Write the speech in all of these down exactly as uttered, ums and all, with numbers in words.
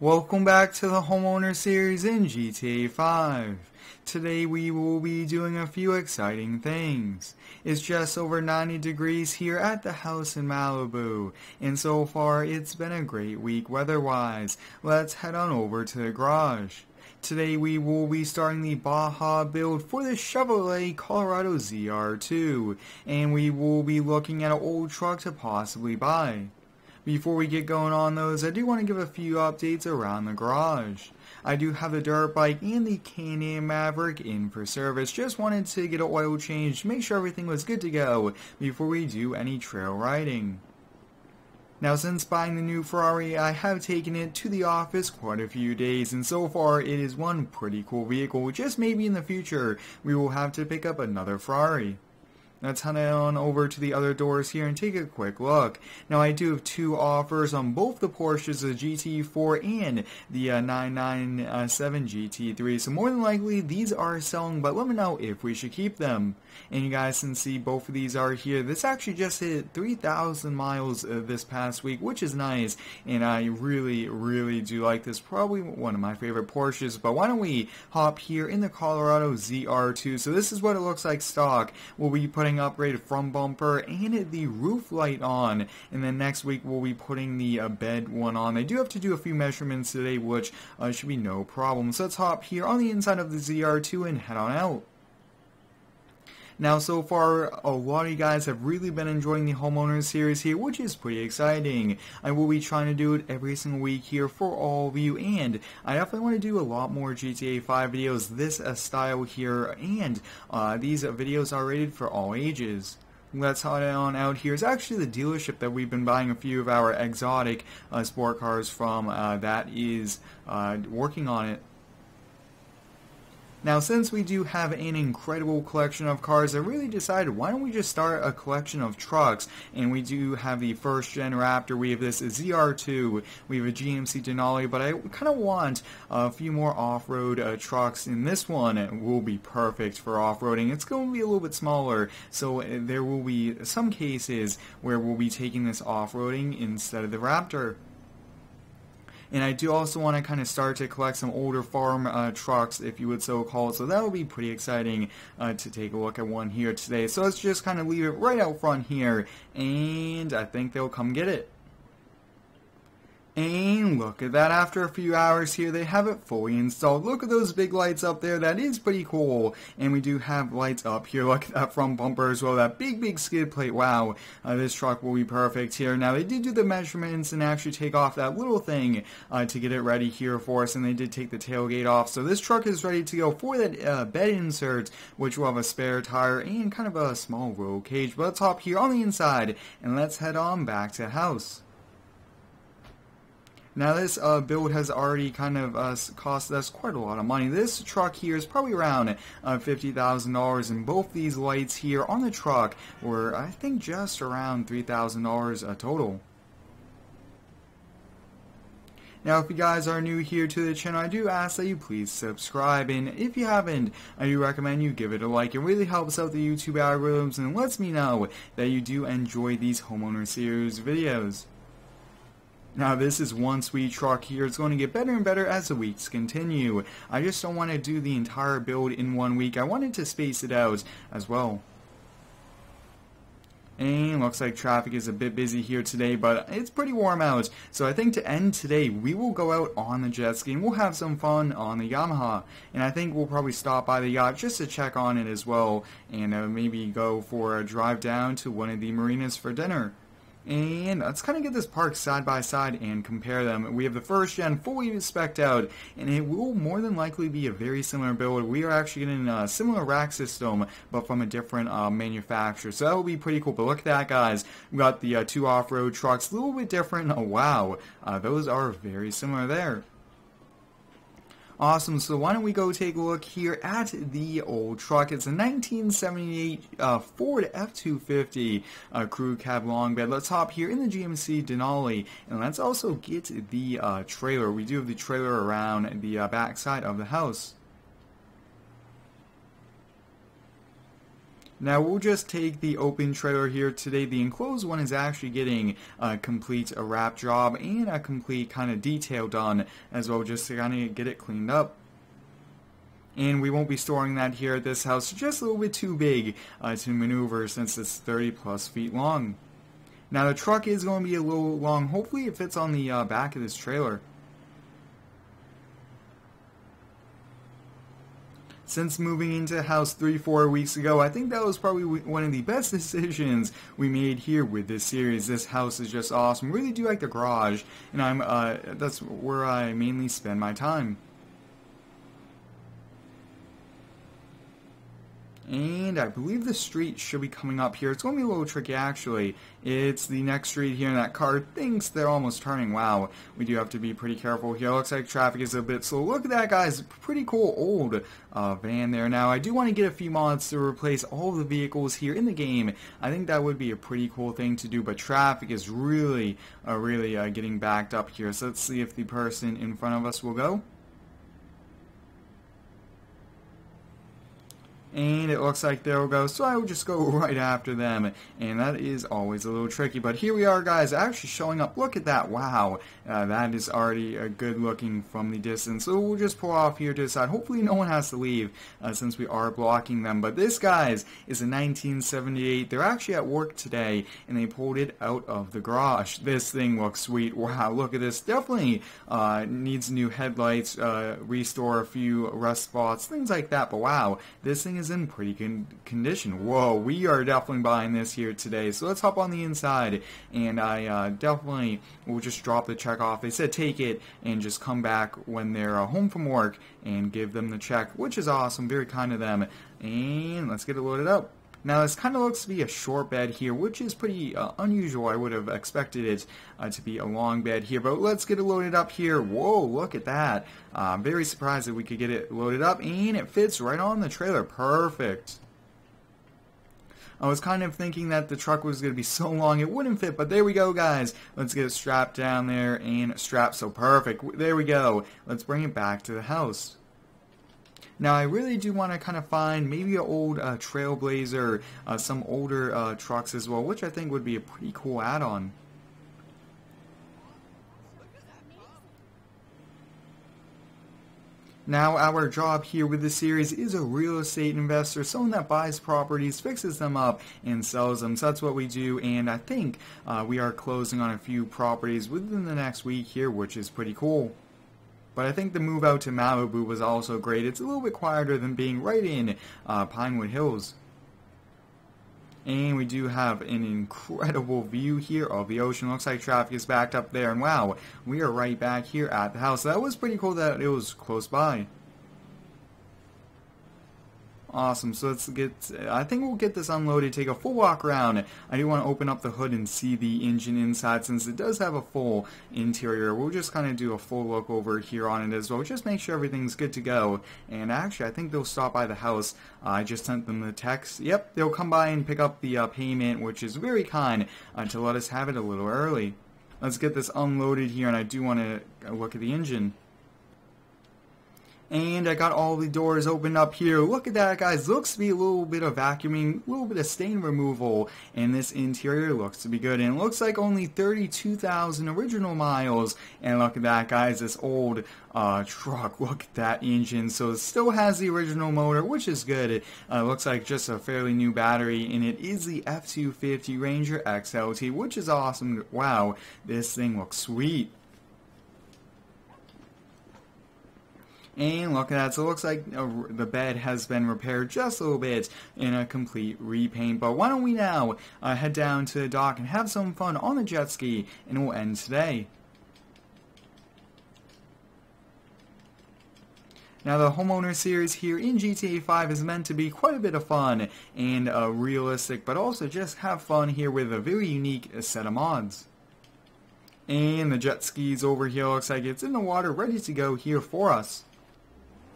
Welcome back to the homeowner series in G T A five. Today we will be doing a few exciting things. It's just over ninety degrees here at the house in Malibu, and so far it's been a great week weather-wise. Let's head on over to the garage. Today we will be starting the Baja build for the Chevrolet Colorado Z R two, and we will be looking at an old truck to possibly buy. Before we get going on those, I do want to give a few updates around the garage. I do have the dirt bike and the Can-Am Maverick in for service. Just wanted to get an oil change, make sure everything was good to go before we do any trail riding. Now, since buying the new Ferrari, I have taken it to the office quite a few days, and so far it is one pretty cool vehicle. Just maybe in the future we will have to pick up another Ferrari. Let's head on over to the other doors here and take a quick look. Now, I do have two offers on both the Porsches, the G T four and the uh, nine nine seven G T three. So more than likely these are selling, but let me know if we should keep them. And you guys can see both of these are here. This actually just hit three thousand miles uh, this past week, which is nice. And I really, really do like this. Probably one of my favorite Porsches. But why don't we hop here in the Colorado Z R two. So this is what it looks like stock. We'll be putting upgraded front bumper and the roof light on, and then next week we'll be putting the uh, bed one on. They do have to do a few measurements today, which uh, should be no problem. So let's hop here on the inside of the Z R two and head on out. Now, so far, a lot of you guys have really been enjoying the homeowner series here, which is pretty exciting. I will be trying to do it every single week here for all of you, and I definitely want to do a lot more G T A five videos this uh, style here, and uh, these uh, videos are rated for all ages. Let's head on out here. It's actually the dealership that we've been buying a few of our exotic uh, sport cars from uh, that is uh, working on it. Now, since we do have an incredible collection of cars, I really decided, why don't we just start a collection of trucks? And we do have the first gen Raptor, we have this Z R two, we have a G M C Denali, but I kind of want a few more off-road uh, trucks, and this one will be perfect for off-roading. It's going to be a little bit smaller, so there will be some cases where we'll be taking this off-roading instead of the Raptor. And I do also want to kind of start to collect some older farm uh, trucks, if you would so call it. So that will be pretty exciting uh, to take a look at one here today. So let's just kind of leave it right out front here, and I think they'll come get it. And look at that, after a few hours here, they have it fully installed. Look at those big lights up there, that is pretty cool. And we do have lights up here, look at that front bumper as well, that big, big skid plate. Wow, uh, this truck will be perfect here. Now, they did do the measurements and actually take off that little thing uh, to get it ready here for us, and they did take the tailgate off. So this truck is ready to go for that uh, bed insert, which will have a spare tire and kind of a small roll cage. But let's hop here on the inside, and let's head on back to the house. Now, this uh, build has already kind of uh, cost us quite a lot of money. This truck here is probably around uh, fifty thousand dollars, and both these lights here on the truck were, I think, just around three thousand dollars uh, total. Now, if you guys are new here to the channel, I do ask that you please subscribe, and if you haven't, I do recommend you give it a like. It really helps out the YouTube algorithms and lets me know that you do enjoy these homeowner series videos. Now, this is one sweet truck here. It's going to get better and better as the weeks continue. I just don't want to do the entire build in one week. I wanted to space it out as well. And looks like traffic is a bit busy here today, but it's pretty warm out. So I think to end today, we will go out on the jet ski and we'll have some fun on the Yamaha. And I think we'll probably stop by the yacht just to check on it as well, and uh, maybe go for a drive down to one of the marinas for dinner. And let's kind of get this park side by side and compare them. We have the first gen fully spec'd out, and it will more than likely be a very similar build. We are actually getting a similar rack system, but from a different uh, manufacturer. So that will be pretty cool. But look at that, guys. We got the uh, two off-road trucks, a little bit different. Oh, wow. Uh, those are very similar there. Awesome, so why don't we go take a look here at the old truck. It's a nineteen seventy-eight uh, Ford F two fifty uh, crew cab long bed. Let's hop here in the G M C Denali, and let's also get the uh, trailer. We do have the trailer around the uh, back side of the house. Now we'll just take the open trailer here today. The enclosed one is actually getting a complete a wrap job and a complete kind of detail done as well, just to kind of get it cleaned up. And we won't be storing that here at this house, just a little bit too big uh, to maneuver since it's thirty plus feet long. Now the truck is going to be a little long. Hopefully it fits on the uh, back of this trailer. Since moving into house three, four weeks ago, I think that was probably one of the best decisions we made here with this series. This house is just awesome. Really do like the garage, and I'm uh, that's where I mainly spend my time. And I believe the street should be coming up here. It's going to be a little tricky, actually. It's the next street here, and that car thinks they're almost turning. Wow, we do have to be pretty careful here. Looks like traffic is a bit slow. Look at that, guys. Pretty cool old uh, van there. Now, I do want to get a few mods to replace all the vehicles here in the game. I think that would be a pretty cool thing to do, but traffic is really, uh, really uh, getting backed up here. So let's see if the person in front of us will go. And it looks like there we go, so I will just go right after them, and that is always a little tricky, but here we are, guys, actually showing up. Look at that, wow, uh, that is already a good looking from the distance, so we'll just pull off here to the side. Hopefully no one has to leave, uh, since we are blocking them, but this, guys, is a nineteen seventy-eight, they're actually at work today, and they pulled it out of the garage. This thing looks sweet, wow, look at this, definitely uh, needs new headlights, uh, restore a few rust spots, things like that, but wow, this thing is in pretty good condition. Whoa, we are definitely buying this here today. So let's hop on the inside, and I uh, definitely will just drop the check off. They said take it and just come back when they're uh, home from work and give them the check, which is awesome. Very kind of them. And let's get it loaded up. Now this kind of looks to be a short bed here, which is pretty uh, unusual. I would have expected it uh, to be a long bed here, but let's get it loaded up here. Whoa, look at that. Uh, I'm very surprised that we could get it loaded up, and it fits right on the trailer. Perfect. I was kind of thinking that the truck was going to be so long it wouldn't fit, but there we go, guys. Let's get it strapped down there and strapped. So perfect. There we go. Let's bring it back to the house. Now, I really do want to kind of find maybe an old uh, Trailblazer, uh, some older uh, trucks as well, which I think would be a pretty cool add-on. Now, our job here with this series is a real estate investor, someone that buys properties, fixes them up, and sells them. So that's what we do, and I think uh, we are closing on a few properties within the next week here, which is pretty cool. But I think the move out to Malibu was also great. It's a little bit quieter than being right in uh, Pinewood Hills. And we do have an incredible view here of the ocean. Looks like traffic is backed up there. And wow, we are right back here at the house. That was pretty cool that it was close by. Awesome, so let's get, I think we'll get this unloaded, take a full walk around. I do want to open up the hood and see the engine inside since it does have a full interior. We'll just kind of do a full look over here on it as well. Just make sure everything's good to go. And actually, I think they'll stop by the house. Uh, I just sent them the text. Yep, they'll come by and pick up the uh, payment, which is very kind uh, to let us have it a little early. Let's get this unloaded here, and I do want to look at the engine. And I got all the doors opened up here. Look at that, guys. Looks to be a little bit of vacuuming, a little bit of stain removal, and this interior looks to be good. And it looks like only thirty-two thousand original miles. And look at that, guys. This old uh, truck. Look at that engine. So it still has the original motor, which is good. It uh, looks like just a fairly new battery, and it is the F two fifty Ranger X L T, which is awesome. Wow, this thing looks sweet. And look at that, so it looks like uh, the bed has been repaired just a little bit in a complete repaint. But why don't we now uh, head down to the dock and have some fun on the jet ski, and we'll end today. Now, the homeowner series here in G T A five is meant to be quite a bit of fun and uh, realistic, but also just have fun here with a very unique set of mods. And the jet skis over here looks like it's in the water ready to go here for us.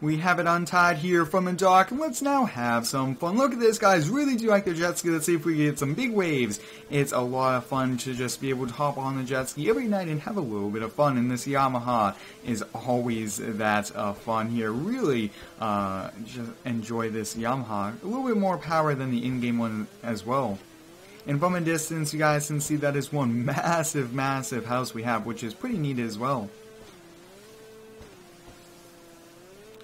We have it untied here from the dock, and let's now have some fun. Look at this, guys. Really do like the jet ski. Let's see if we can get some big waves. It's a lot of fun to just be able to hop on the jet ski every night and have a little bit of fun. And this Yamaha is always that uh, fun here. Really uh, just enjoy this Yamaha. A little bit more power than the in-game one as well. And from a distance, you guys can see that is one massive, massive house we have, which is pretty neat as well.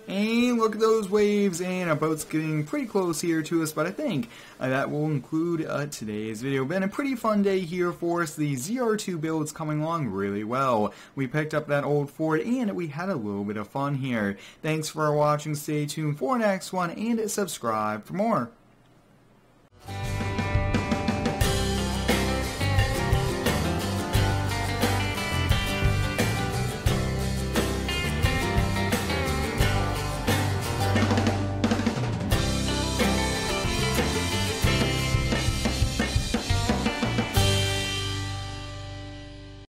And look at those waves, and our boat's getting pretty close here to us, but I think uh, that will include uh, today's video. Been a pretty fun day here for us. The Z R two build's coming along really well. We picked up that old Ford, and we had a little bit of fun here. Thanks for watching. Stay tuned for our next one, and subscribe for more.